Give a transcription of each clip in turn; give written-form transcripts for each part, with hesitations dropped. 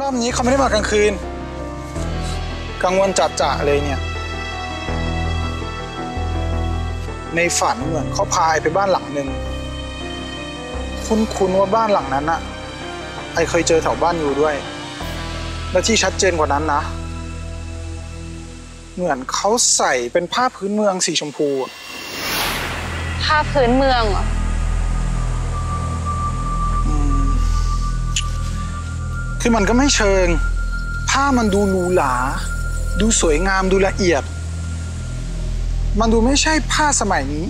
รอบนี้เขาไม่ได้มากลางคืนกลางวันจัดๆเลยเนี่ยในฝันเหมือนเขาพาไปบ้านหลังหนึ่งคุ้นๆว่าบ้านหลังนั้นอะไอเคยเจอแถวบ้านอยู่ด้วยและที่ชัดเจนกว่านั้นนะเหมือนเขาใส่เป็นผ้าพื้นเมืองสีชมพูผ้าพื้นเมืองเหรอคือมันก็ไม่เชิงผ้ามันดูหรูหราดูสวยงามดูละเอียดมันดูไม่ใช่ผ้าสมัยนี้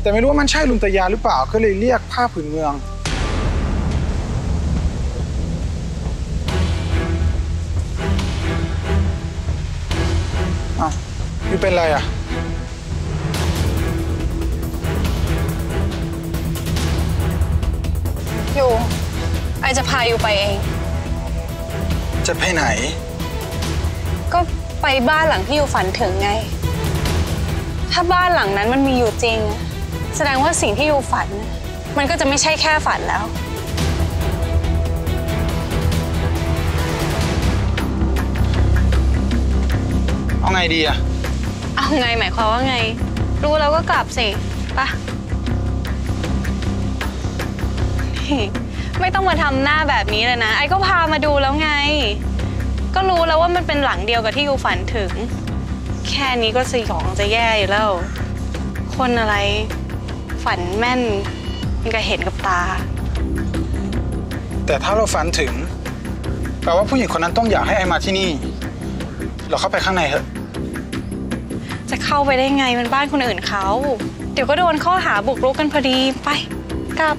แต่ไม่รู้ว่ามันใช่ลุงตายาหรือเปล่าก็เลยเรียกผ้าผืนเมืองอ้าวนี่เป็นไรอ่ะอยู่ไอจะพาอยู่ไปเองจะไปไหนก็ไปบ้านหลังที่อยู่ฝันถึงไงถ้าบ้านหลังนั้นมันมีอยู่จริงแสดงว่าสิ่งที่อยู่ฝันมันก็จะไม่ใช่แค่ฝันแล้วเอาไงดีอะเอาไงหมายความว่าไงรู้แล้วก็กลับสิปะไม่ต้องมาทำหน้าแบบนี้เลยนะไอ้ก็พามาดูแล้วไงก็รู้แล้วว่ามันเป็นหลังเดียวกับที่อยู่ฝันถึงแค่นี้ก็สยองจะแย่อยู่แล้วคนอะไรฝันแม่นมันก็เห็นกับตาแต่ถ้าเราฝันถึงแปลว่าผู้หญิงคนนั้นต้องอยากให้ไอมาที่นี่เราเข้าไปข้างในเถอะจะเข้าไปได้ไงมันบ้านคนอื่นเขาเดี๋ยวก็โดนข้อหาบุกรุกกันพอดีไปกลับ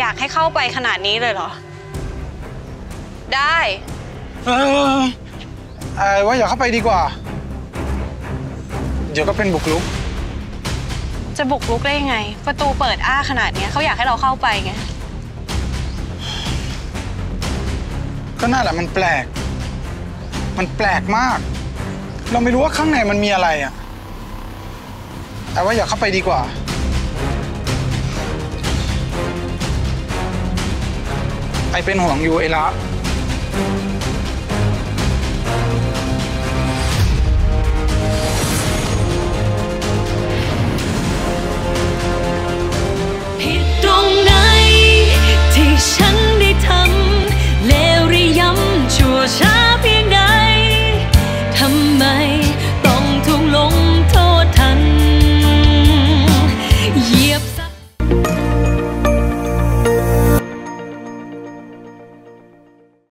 อยากให้เข้าไปขนาดนี้เลยเหรอได้ว่าอย่าเข้าไปดีกว่าเดี๋ยวก็เป็นบุกรุกจะบุกรุกได้ยังไงประตูเปิดอ้าขนาดนี้เขาอยากให้เราเข้าไปไงก็น่าแหละมันแปลกมากเราไม่รู้ว่าข้างในมันมีอะไรอ่ะแต่ว่าอย่าเข้าไปดีกว่าไอเป็นห่วงอยู่ไอละผิดตรงไหนที่ฉันได้ทำเลวหรือย้ำชั่วช้าเพียงใดทำไมต้องถูกลง